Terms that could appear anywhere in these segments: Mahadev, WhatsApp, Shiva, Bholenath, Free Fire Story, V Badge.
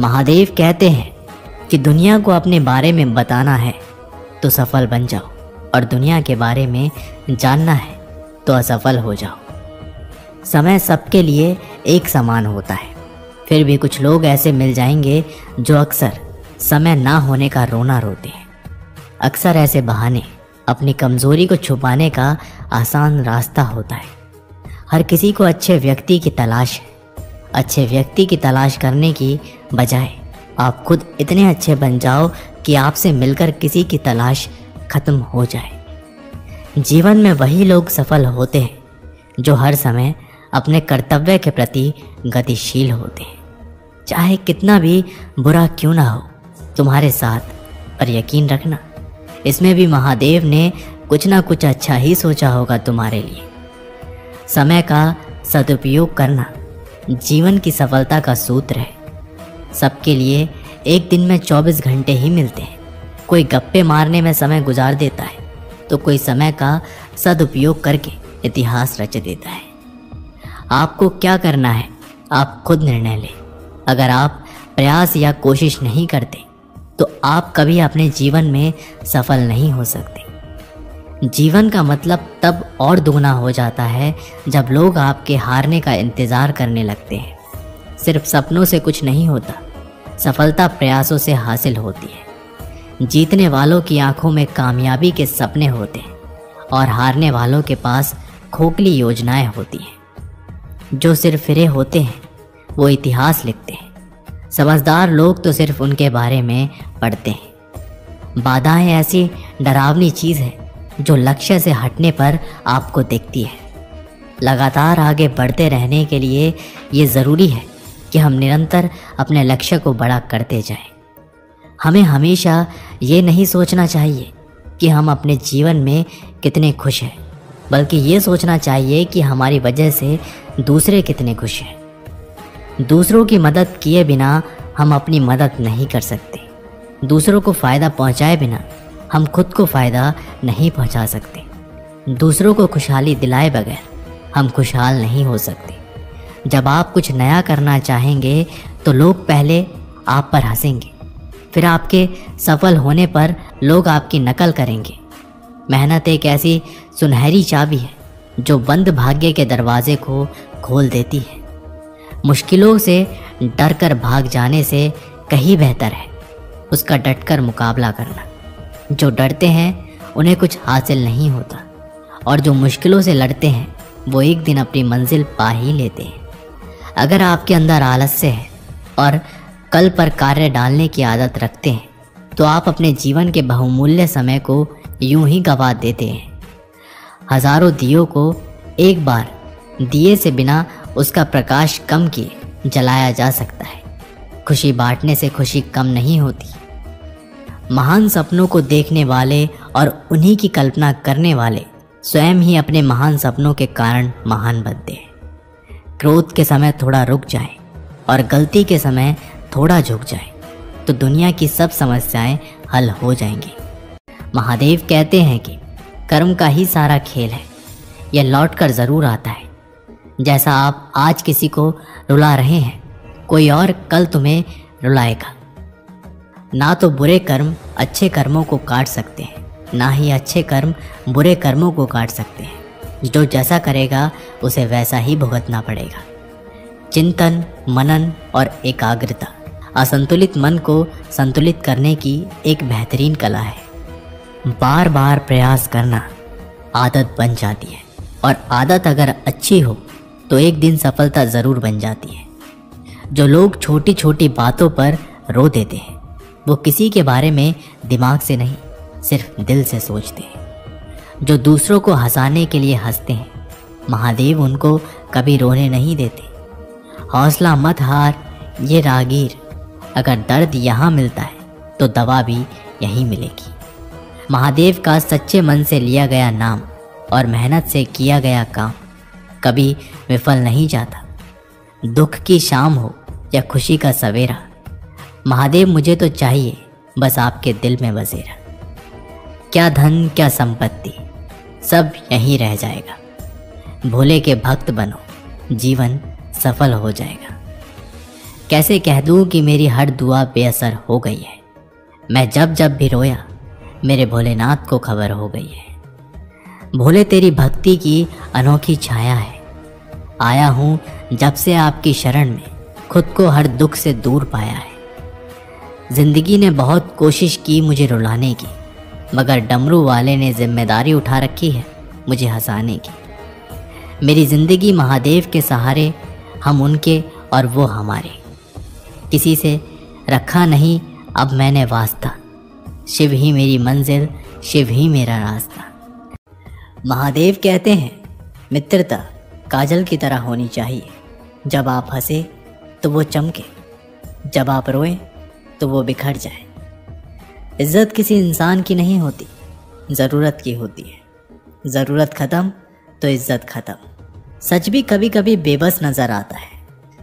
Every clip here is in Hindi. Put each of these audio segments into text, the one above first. महादेव कहते हैं कि दुनिया को अपने बारे में बताना है तो सफल बन जाओ और दुनिया के बारे में जानना है तो असफल हो जाओ। समय सबके लिए एक समान होता है, फिर भी कुछ लोग ऐसे मिल जाएंगे जो अक्सर समय ना होने का रोना रोते हैं। अक्सर ऐसे बहाने अपनी कमज़ोरी को छुपाने का आसान रास्ता होता है। हर किसी को अच्छे व्यक्ति की तलाश है। अच्छे व्यक्ति की तलाश करने की बजाय आप खुद इतने अच्छे बन जाओ कि आपसे मिलकर किसी की तलाश खत्म हो जाए। जीवन में वही लोग सफल होते हैं जो हर समय अपने कर्तव्य के प्रति गतिशील होते हैं। चाहे कितना भी बुरा क्यों ना हो, तुम्हारे साथ पर यकीन रखना, इसमें भी महादेव ने कुछ ना कुछ अच्छा ही सोचा होगा तुम्हारे लिए। समय का सदुपयोग करना जीवन की सफलता का सूत्र है। सबके लिए एक दिन में 24 घंटे ही मिलते हैं। कोई गप्पे मारने में समय गुजार देता है तो कोई समय का सदुपयोग करके इतिहास रच देता है। आपको क्या करना है आप खुद निर्णय लें। अगर आप प्रयास या कोशिश नहीं करते तो आप कभी अपने जीवन में सफल नहीं हो सकते। जीवन का मतलब तब और दुगना हो जाता है जब लोग आपके हारने का इंतज़ार करने लगते हैं। सिर्फ सपनों से कुछ नहीं होता, सफलता प्रयासों से हासिल होती है। जीतने वालों की आंखों में कामयाबी के सपने होते हैं और हारने वालों के पास खोखली योजनाएं होती हैं। जो सिर्फ फिरे होते हैं वो इतिहास लिखते हैं, समझदार लोग तो सिर्फ उनके बारे में पढ़ते हैं। बाधाएं ऐसी डरावनी चीज़ है जो लक्ष्य से हटने पर आपको दिखती है। लगातार आगे बढ़ते रहने के लिए ये ज़रूरी है कि हम निरंतर अपने लक्ष्य को बड़ा करते जाएं। हमें हमेशा ये नहीं सोचना चाहिए कि हम अपने जीवन में कितने खुश हैं, बल्कि ये सोचना चाहिए कि हमारी वजह से दूसरे कितने खुश हैं। दूसरों की मदद किए बिना हम अपनी मदद नहीं कर सकते। दूसरों को फ़ायदा पहुंचाए बिना हम खुद को फ़ायदा नहीं पहुंचा सकते। दूसरों को खुशहाली दिलाए बगैर हम खुशहाल नहीं हो सकते। जब आप कुछ नया करना चाहेंगे तो लोग पहले आप पर हंसेंगे, फिर आपके सफल होने पर लोग आपकी नकल करेंगे। मेहनत एक ऐसी सुनहरी चाबी है जो बंद भाग्य के दरवाजे को खोल देती है। मुश्किलों से डरकर भाग जाने से कहीं बेहतर है उसका डटकर मुकाबला करना। जो डरते हैं उन्हें कुछ हासिल नहीं होता और जो मुश्किलों से लड़ते हैं वो एक दिन अपनी मंजिल पा ही लेते हैं। अगर आपके अंदर आलस्य है और कल पर कार्य डालने की आदत रखते हैं तो आप अपने जीवन के बहुमूल्य समय को यूं ही गंवा देते हैं। हज़ारों दियों को एक बार दिए से बिना उसका प्रकाश कम किए जलाया जा सकता है। खुशी बांटने से खुशी कम नहीं होती। महान सपनों को देखने वाले और उन्हीं की कल्पना करने वाले स्वयं ही अपने महान सपनों के कारण महान बनते हैं। क्रोध के समय थोड़ा रुक जाए और गलती के समय थोड़ा झुक जाए तो दुनिया की सब समस्याएं हल हो जाएंगी। महादेव कहते हैं कि कर्म का ही सारा खेल है, यह लौट कर ज़रूर आता है। जैसा आप आज किसी को रुला रहे हैं कोई और कल तुम्हें रुलाएगा। ना तो बुरे कर्म अच्छे कर्मों को काट सकते हैं, ना ही अच्छे कर्म बुरे कर्मों को काट सकते हैं। जो जैसा करेगा उसे वैसा ही भुगतना पड़ेगा। चिंतन, मनन और एकाग्रता असंतुलित मन को संतुलित करने की एक बेहतरीन कला है। बार बार प्रयास करना आदत बन जाती है और आदत अगर अच्छी हो तो एक दिन सफलता ज़रूर बन जाती है। जो लोग छोटी छोटी बातों पर रो देते हैं वो किसी के बारे में दिमाग से नहीं सिर्फ दिल से सोचते हैं। जो दूसरों को हंसाने के लिए हंसते हैं महादेव उनको कभी रोने नहीं देते। हौसला मत हार ये रागीर, अगर दर्द यहाँ मिलता है तो दवा भी यहीं मिलेगी। महादेव का सच्चे मन से लिया गया नाम और मेहनत से किया गया काम कभी विफल नहीं जाता। दुख की शाम हो या खुशी का सवेरा, महादेव मुझे तो चाहिए बस आपके दिल में बसेरा। क्या धन क्या संपत्ति सब यहीं रह जाएगा। भोले के भक्त बनो, जीवन सफल हो जाएगा। कैसे कह दूँ कि मेरी हर दुआ बेअसर हो गई है। मैं जब जब भी रोया मेरे भोलेनाथ को खबर हो गई है। भोले तेरी भक्ति की अनोखी छाया है, आया हूँ जब से आपकी शरण में, खुद को हर दुख से दूर पाया है। जिंदगी ने बहुत कोशिश की मुझे रुलाने की, मगर डमरू वाले ने जिम्मेदारी उठा रखी है मुझे हंसाने की। मेरी ज़िंदगी महादेव के सहारे, हम उनके और वो हमारे। किसी से रखा नहीं अब मैंने वास्ता, शिव ही मेरी मंजिल, शिव ही मेरा रास्ता। महादेव कहते हैं मित्रता काजल की तरह होनी चाहिए, जब आप हंसे तो वो चमके, जब आप रोएं तो वो बिखर जाए। इज्जत किसी इंसान की नहीं होती, ज़रूरत की होती है। ज़रूरत ख़त्म तो इज्जत ख़त्म। सच भी कभी कभी बेबस नज़र आता है,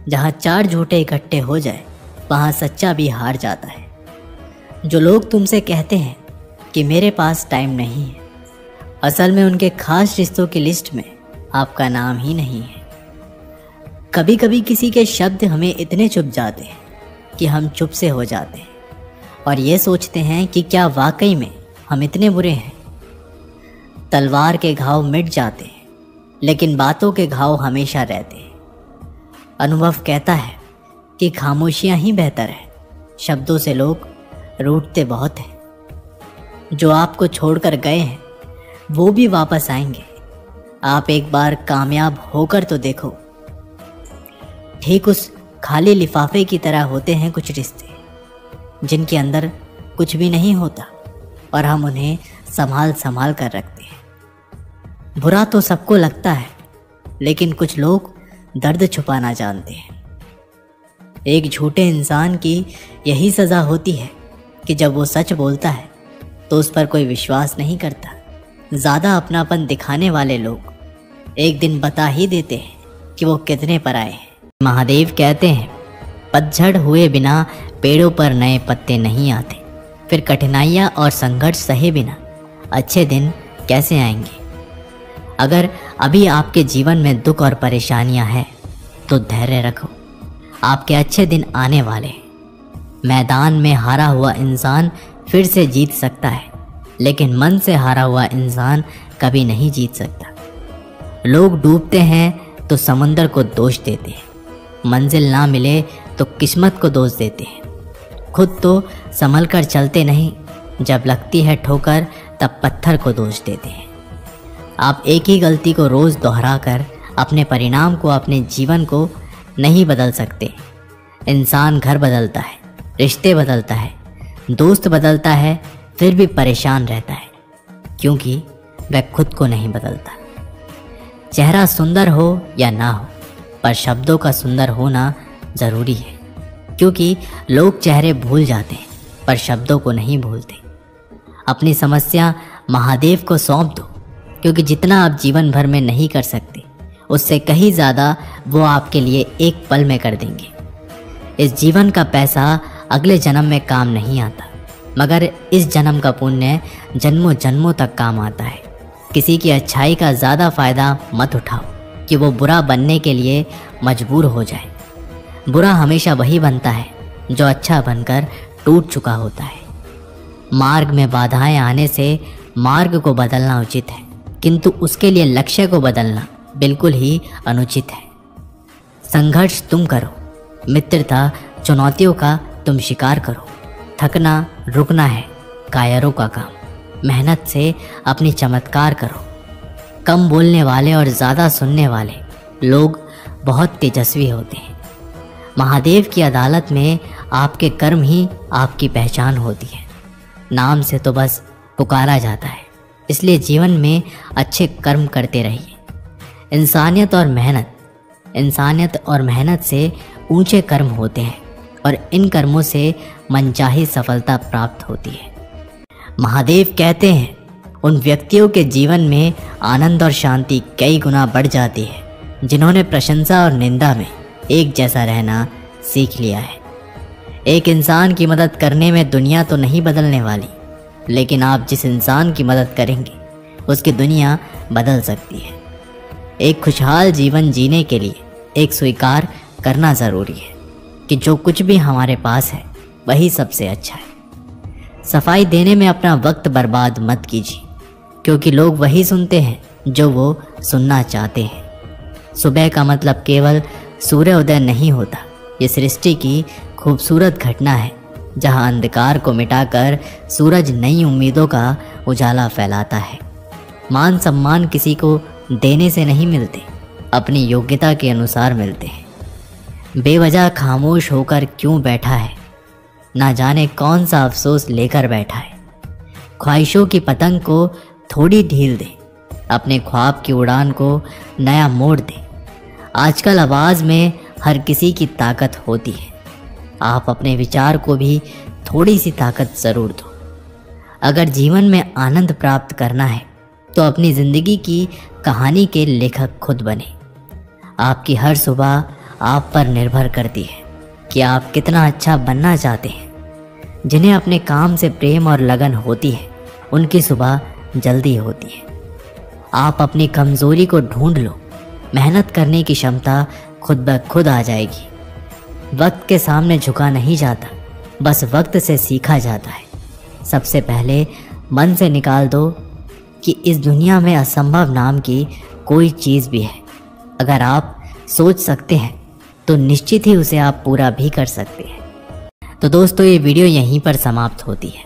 जहाँ चार झूठे इकट्ठे हो जाए वहाँ सच्चा भी हार जाता है। जो लोग तुमसे कहते हैं कि मेरे पास टाइम नहीं है, असल में उनके खास रिश्तों की लिस्ट में आपका नाम ही नहीं है। कभी कभी किसी के शब्द हमें इतने चुभ जाते हैं कि हम चुप से हो जाते हैं और ये सोचते हैं कि क्या वाकई में हम इतने बुरे हैं। तलवार के घाव मिट जाते हैं लेकिन बातों के घाव हमेशा रहते हैं। अनुभव कहता है कि खामोशियाँ ही बेहतर है, शब्दों से लोग रूठते बहुत हैं। जो आपको छोड़कर गए हैं वो भी वापस आएंगे, आप एक बार कामयाब होकर तो देखो। ठीक उस खाली लिफाफे की तरह होते हैं कुछ रिश्ते, जिनके अंदर कुछ भी नहीं होता और हम उन्हें संभाल संभाल कर रखते हैं। बुरा तो सबको लगता है लेकिन कुछ लोग दर्द छुपाना जानते हैं। एक झूठे इंसान की यही सज़ा होती है कि जब वो सच बोलता है तो उस पर कोई विश्वास नहीं करता। ज़्यादा अपनापन दिखाने वाले लोग एक दिन बता ही देते हैं कि वो कितने पर आए हैं। महादेव कहते हैं पतझड़ हुए बिना पेड़ों पर नए पत्ते नहीं आते, फिर कठिनाइयाँ और संघर्ष सहे बिना अच्छे दिन कैसे आएंगे। अगर अभी आपके जीवन में दुख और परेशानियाँ हैं तो धैर्य रखो, आपके अच्छे दिन आने वाले हैं। मैदान में हारा हुआ इंसान फिर से जीत सकता है लेकिन मन से हारा हुआ इंसान कभी नहीं जीत सकता। लोग डूबते हैं तो समंदर को दोष देते हैं, मंजिल ना मिले तो किस्मत को दोष देते हैं। खुद तो संभल कर चलते नहीं, जब लगती है ठोकर तब पत्थर को दोष देते हैं। आप एक ही गलती को रोज़ दोहरा कर अपने परिणाम को, अपने जीवन को नहीं बदल सकते। इंसान घर बदलता है, रिश्ते बदलता है, दोस्त बदलता है, फिर भी परेशान रहता है क्योंकि वह खुद को नहीं बदलता। चेहरा सुंदर हो या ना हो पर शब्दों का सुंदर होना ज़रूरी है, क्योंकि लोग चेहरे भूल जाते हैं पर शब्दों को नहीं भूलते। अपनी समस्या महादेव को सौंप दो, क्योंकि जितना आप जीवन भर में नहीं कर सकते उससे कहीं ज़्यादा वो आपके लिए एक पल में कर देंगे। इस जीवन का पैसा अगले जन्म में काम नहीं आता, मगर इस जन्म का पुण्य जन्मों जन्मों तक काम आता है। किसी की अच्छाई का ज़्यादा फ़ायदा मत उठाओ कि वो बुरा बनने के लिए मजबूर हो जाए। बुरा हमेशा वही बनता है जो अच्छा बनकर टूट चुका होता है। मार्ग में बाधाएं आने से मार्ग को बदलना उचित है, किंतु उसके लिए लक्ष्य को बदलना बिल्कुल ही अनुचित है। संघर्ष तुम करो, मित्रता चुनौतियों का तुम शिकार करो। थकना रुकना है कायरों का काम, मेहनत से अपनी चमत्कार करो। कम बोलने वाले और ज़्यादा सुनने वाले लोग बहुत तेजस्वी होते हैं। महादेव की अदालत में आपके कर्म ही आपकी पहचान होती है। नाम से तो बस पुकारा जाता है, इसलिए जीवन में अच्छे कर्म करते रहिए। इंसानियत और मेहनत से ऊंचे कर्म होते हैं और इन कर्मों से मनचाही सफलता प्राप्त होती है। महादेव कहते हैं उन व्यक्तियों के जीवन में आनंद और शांति कई गुना बढ़ जाती है जिन्होंने प्रशंसा और निंदा में एक जैसा रहना सीख लिया है। एक इंसान की मदद करने में दुनिया तो नहीं बदलने वाली, लेकिन आप जिस इंसान की मदद करेंगे उसकी दुनिया बदल सकती है। एक खुशहाल जीवन जीने के लिए एक स्वीकार करना ज़रूरी है। कि जो कुछ भी हमारे पास है वही सबसे अच्छा है। सफाई देने में अपना वक्त बर्बाद मत कीजिए, क्योंकि लोग वही सुनते हैं जो वो सुनना चाहते हैं। सुबह का मतलब केवल सूर्योदय नहीं होता, ये सृष्टि की खूबसूरत घटना है जहां अंधकार को मिटाकर सूरज नई उम्मीदों का उजाला फैलाता है। मान सम्मान किसी को देने से नहीं मिलते, अपनी योग्यता के अनुसार मिलते हैं। बेवजह खामोश होकर क्यों बैठा है, ना जाने कौन सा अफसोस लेकर बैठा है। ख्वाहिशों की पतंग को थोड़ी ढील दें, अपने ख्वाब की उड़ान को नया मोड़ दें। आजकल आवाज़ में हर किसी की ताकत होती है, आप अपने विचार को भी थोड़ी सी ताकत ज़रूर दो। अगर जीवन में आनंद प्राप्त करना है तो अपनी ज़िंदगी की कहानी के लेखक खुद बने। आपकी हर सुबह आप पर निर्भर करती है कि आप कितना अच्छा बनना चाहते हैं। जिन्हें अपने काम से प्रेम और लगन होती है उनकी सुबह जल्दी होती है। आप अपनी कमज़ोरी को ढूंढ लो, मेहनत करने की क्षमता खुद ब खुद आ जाएगी। वक्त के सामने झुका नहीं जाता, बस वक्त से सीखा जाता है। सबसे पहले मन से निकाल दो कि इस दुनिया में असंभव नाम की कोई चीज़ भी है। अगर आप सोच सकते हैं तो निश्चित ही उसे आप पूरा भी कर सकते हैं। तो दोस्तों, ये वीडियो यहीं पर समाप्त होती है।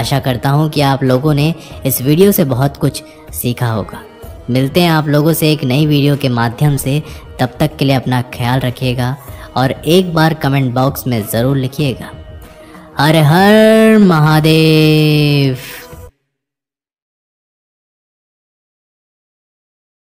आशा करता हूँ कि आप लोगों ने इस वीडियो से बहुत कुछ सीखा होगा। मिलते हैं आप लोगों से एक नई वीडियो के माध्यम से। तब तक के लिए अपना ख्याल रखिएगा और एक बार कमेंट बॉक्स में ज़रूर लिखिएगा हर हर महादेव।